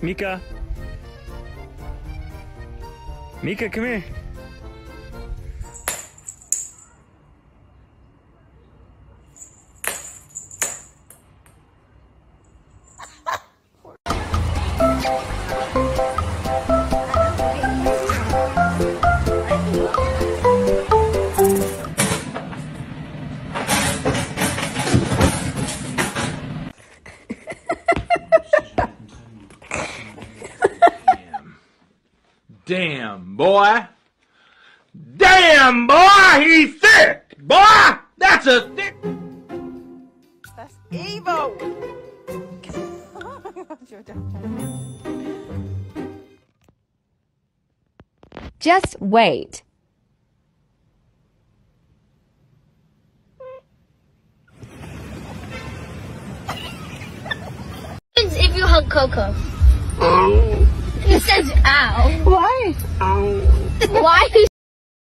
Mika. Mika, come here. Damn, boy. Damn, boy, he's thick. Boy, that's a thick. That's evil. Just wait. If you hug Coco. Oh.